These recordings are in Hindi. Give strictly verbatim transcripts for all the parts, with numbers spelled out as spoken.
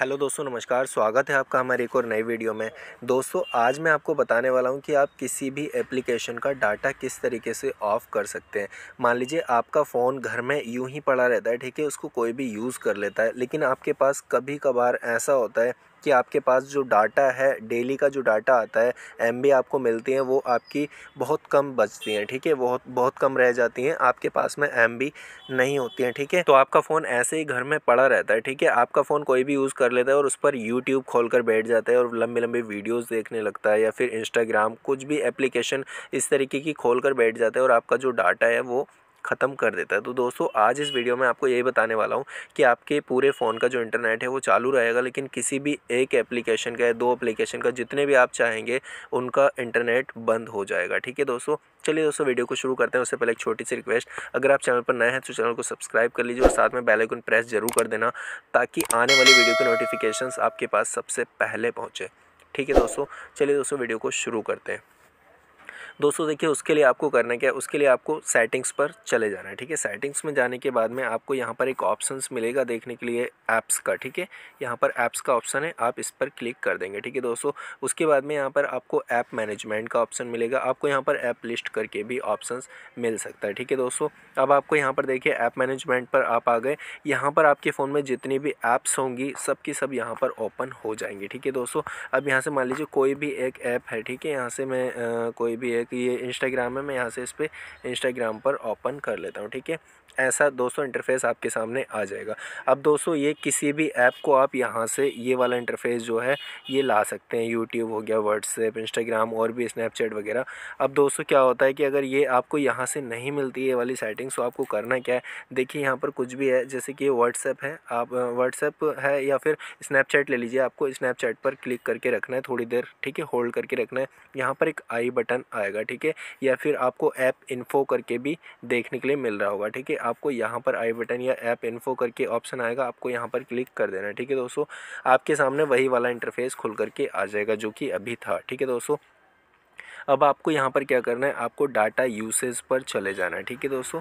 हेलो दोस्तों, नमस्कार। स्वागत है आपका हमारे एक और नए वीडियो में। दोस्तों, आज मैं आपको बताने वाला हूं कि आप किसी भी एप्लीकेशन का डाटा किस तरीके से ऑफ़ कर सकते हैं। मान लीजिए आपका फ़ोन घर में यूं ही पड़ा रहता है, ठीक है, उसको कोई भी यूज़ कर लेता है, लेकिन आपके पास कभी कभार ऐसा होता है कि आपके पास जो डाटा है, डेली का जो डाटा आता है, एमबी आपको मिलती है, वो आपकी बहुत कम बचती हैं, ठीक है, बहुत बहुत कम रह जाती हैं, आपके पास में एमबी नहीं होती हैं, ठीक है। तो आपका फ़ोन ऐसे ही घर में पड़ा रहता है, ठीक है, आपका फ़ोन कोई भी यूज़ कर लेता है और उस पर यूट्यूब खोल कर बैठ जाता है और लंबे लंबे वीडियोज़ देखने लगता है, या फिर इंस्टाग्राम, कुछ भी एप्लीकेशन इस तरीके की खोल कर बैठ जाता है और आपका जो डाटा है वो ख़त्म कर देता है। तो दोस्तों, आज इस वीडियो में आपको यही बताने वाला हूँ कि आपके पूरे फ़ोन का जो इंटरनेट है वो चालू रहेगा, लेकिन किसी भी एक एप्लीकेशन का या दो एप्लीकेशन का, जितने भी आप चाहेंगे उनका इंटरनेट बंद हो जाएगा, ठीक है दोस्तों। चलिए दोस्तों, वीडियो को शुरू करते हैं। उससे पहले एक छोटी सी रिक्वेस्ट, अगर आप चैनल पर नए हैं तो चैनल को सब्सक्राइब कर लीजिए और साथ में बेल आइकन प्रेस जरूर कर देना, ताकि आने वाली वीडियो की नोटिफिकेशंस आपके पास सबसे पहले पहुँचे, ठीक है दोस्तों। चलिए दोस्तों, वीडियो को शुरू करते हैं। दोस्तों देखिए, उसके लिए आपको करना क्या है, उसके लिए आपको सेटिंग्स पर चले जाना है, ठीक है। सेटिंग्स में जाने के बाद में आपको यहाँ पर एक ऑप्शंस मिलेगा देखने के लिए ऐप्स का, ठीक है, यहाँ पर ऐप्स का ऑप्शन है, आप इस पर क्लिक कर देंगे, ठीक है दोस्तों। उसके बाद में यहाँ पर आपको ऐप मैनेजमेंट का ऑप्शन मिलेगा, आपको यहाँ पर ऐप लिस्ट करके भी ऑप्शंस मिल सकता है, ठीक है दोस्तों। अब आपको यहाँ पर देखिए ऐप मैनेजमेंट पर आप आ गए, यहाँ पर आपके फ़ोन में जितनी भी ऐप्स होंगी सब की सब यहाँ पर ओपन हो जाएंगी, ठीक है दोस्तों। अब यहाँ से मान लीजिए कोई भी एक ऐप है, ठीक है, यहाँ से मैं कोई भी कि ये इंस्टाग्राम है, मैं यहाँ से इस पर इंस्टाग्राम पर ओपन कर लेता हूँ, ठीक है। ऐसा दोस्तों इंटरफेस आपके सामने आ जाएगा। अब दोस्तों ये किसी भी ऐप को आप यहाँ से ये वाला इंटरफेस जो है ये ला सकते हैं, यूट्यूब हो गया, व्हाट्सएप, इंस्टाग्राम और भी स्नैपचैट वगैरह। अब दोस्तों क्या होता है कि अगर ये आपको यहाँ से नहीं मिलती ये वाली सेटिंग्स, तो आपको करना क्या है, देखिए यहाँ पर कुछ भी है, जैसे कि व्हाट्सएप है, आप व्हाट्सएप है या फिर स्नैपचैट ले लीजिए, आपको स्नैपचैट पर क्लिक करके रखना है थोड़ी देर, ठीक है, होल्ड करके रखना है, यहाँ पर एक आई बटन आएगा, ठीक है, या फिर आपको ऐप इन्फो करके भी देखने के लिए मिल रहा होगा, ठीक है, आपको यहाँ पर आई बटन या ऐप इन्फो करके ऑप्शन आएगा, आपको यहाँ पर क्लिक कर देना है, ठीक है दोस्तों। आपके सामने वही वाला इंटरफेस खुल करके आ जाएगा जो कि अभी था, ठीक है दोस्तों। अब आपको यहाँ पर क्या करना है, आपको डाटा यूसेज पर चले जाना है, ठीक है दोस्तों,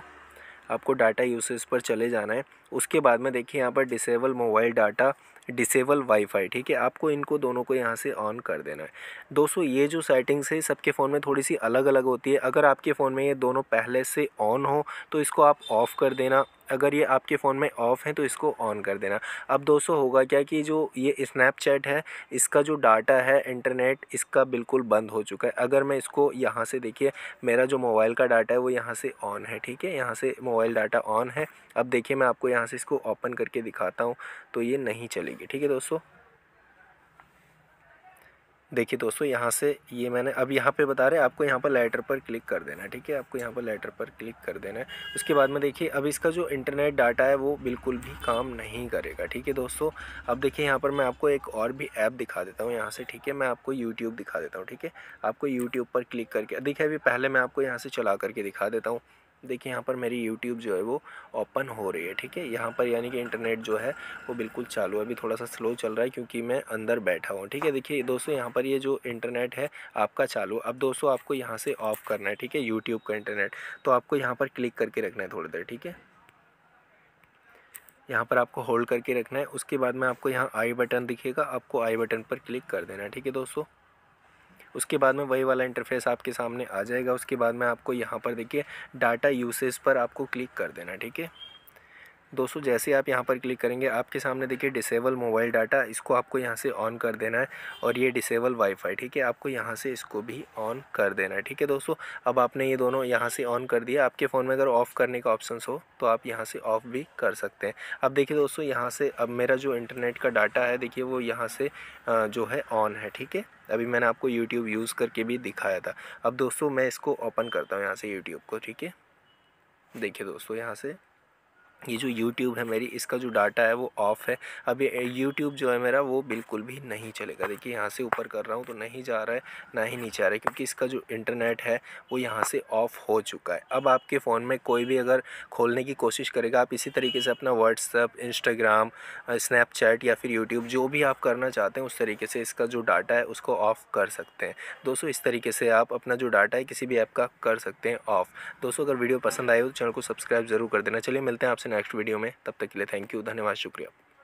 आपको डाटा यूसेज पर चले जाना है। उसके बाद में देखिए यहाँ पर disable mobile data, disable wifi, ठीक है, आपको इनको दोनों को यहाँ से ऑन कर देना है। दोस्तों ये जो सेटिंग्स है सबके फ़ोन में थोड़ी सी अलग अलग होती है। अगर आपके फ़ोन में ये दोनों पहले से ऑन हो तो इसको आप ऑफ़ कर देना, अगर ये आपके फ़ोन में ऑफ़ है तो इसको ऑन कर देना। अब दोस्तों होगा क्या कि जो ये स्नैपचैट है, इसका जो डाटा है, इंटरनेट इसका बिल्कुल बंद हो चुका है। अगर मैं इसको यहाँ से, देखिए मेरा जो मोबाइल का डाटा है वो यहाँ से ऑन है, ठीक है, यहाँ से मोबाइल डाटा ऑन है। अब देखिए मैं आपको यहाँ से इसको ओपन करके दिखाता हूँ तो ये नहीं चलेगी, ठीक है दोस्तों। देखिए दोस्तों यहाँ से ये मैंने अब यहाँ पे बता रहे हैं, आपको यहाँ पर लेटर पर क्लिक कर देना है, ठीक है, आपको यहाँ पर लेटर पर क्लिक कर देना है। उसके बाद में देखिए अब इसका जो इंटरनेट डाटा है वो बिल्कुल भी काम नहीं करेगा, ठीक है दोस्तों। अब देखिए यहाँ पर मैं आपको एक और भी ऐप दिखा देता हूँ यहाँ से, ठीक है, मैं आपको यूट्यूब दिखा देता हूँ, ठीक है, आपको यूट्यूब पर क्लिक करके देखिए, अभी पहले मैं आपको यहाँ से चला करके दिखा देता हूँ। देखिए यहाँ पर मेरी यूट्यूब जो है वो ओपन हो रही है, ठीक है, यहाँ पर यानी कि इंटरनेट जो है वो बिल्कुल चालू है, अभी थोड़ा सा स्लो चल रहा है क्योंकि मैं अंदर बैठा हूँ, ठीक है। देखिए दोस्तों यहाँ पर ये जो इंटरनेट है आपका चालू। अब दोस्तों आपको यहाँ से ऑफ़ करना है, ठीक है, यूट्यूब का इंटरनेट, तो आपको यहाँ पर क्लिक करके रखना है थोड़ी देर, ठीक है, यहाँ पर आपको होल्ड करके रखना है। उसके बाद में आपको यहाँ आई बटन दिखेगा, आपको आई बटन पर क्लिक कर देना है, ठीक है दोस्तों। उसके बाद में वही वाला इंटरफेस आपके सामने आ जाएगा। उसके बाद में आपको यहाँ पर देखिए डाटा यूसेज पर आपको क्लिक कर देना, ठीक है दोस्तों। जैसे आप यहाँ पर क्लिक करेंगे आपके सामने देखिए डिसेबल मोबाइल डाटा, इसको आपको यहाँ से ऑन कर देना है, और ये डिसेबल वाईफाई, ठीक है, आपको यहाँ से इसको भी ऑन कर देना है, ठीक है दोस्तों। अब आपने ये दोनों यहाँ से ऑन कर दिया। आपके फ़ोन में अगर ऑफ़ करने का ऑप्शन हो तो आप यहाँ से ऑफ़ भी कर सकते हैं। अब देखिए दोस्तों यहाँ से अब मेरा जो इंटरनेट का डाटा है देखिए वो यहाँ से जो है ऑन है, ठीक है, अभी मैंने आपको यूट्यूब यूज़ करके भी दिखाया था। अब दोस्तों मैं इसको ओपन करता हूँ यहाँ से यूट्यूब को, ठीक है। देखिए दोस्तों यहाँ से ये जो YouTube है मेरी, इसका जो डाटा है वो ऑफ़ है। अब ये YouTube जो है मेरा वो बिल्कुल भी नहीं चलेगा। देखिए यहाँ से ऊपर कर रहा हूँ तो नहीं जा रहा है, ना ही नीचे आ रहा है, क्योंकि इसका जो इंटरनेट है वो यहाँ से ऑफ़ हो चुका है। अब आपके फ़ोन में कोई भी अगर खोलने की कोशिश करेगा, आप इसी तरीके से अपना व्हाट्सएप, इंस्टाग्राम, स्नैपचैट या फिर यूट्यूब, जो भी आप करना चाहते हैं उस तरीके से इसका जो डाटा है उसको ऑफ़ कर सकते हैं। दोस्तों इस तरीके से आप अपना जो डाटा है किसी भी ऐप का कर सकते हैं ऑफ़। दोस्तों अगर वीडियो पसंद आए हो तो चैनल को सब्सक्राइब जरूर कर देना। चलिए मिलते हैं आपसे नेक्स्ट वीडियो में, तब तक के लिए थैंक यू, धन्यवाद, शुक्रिया।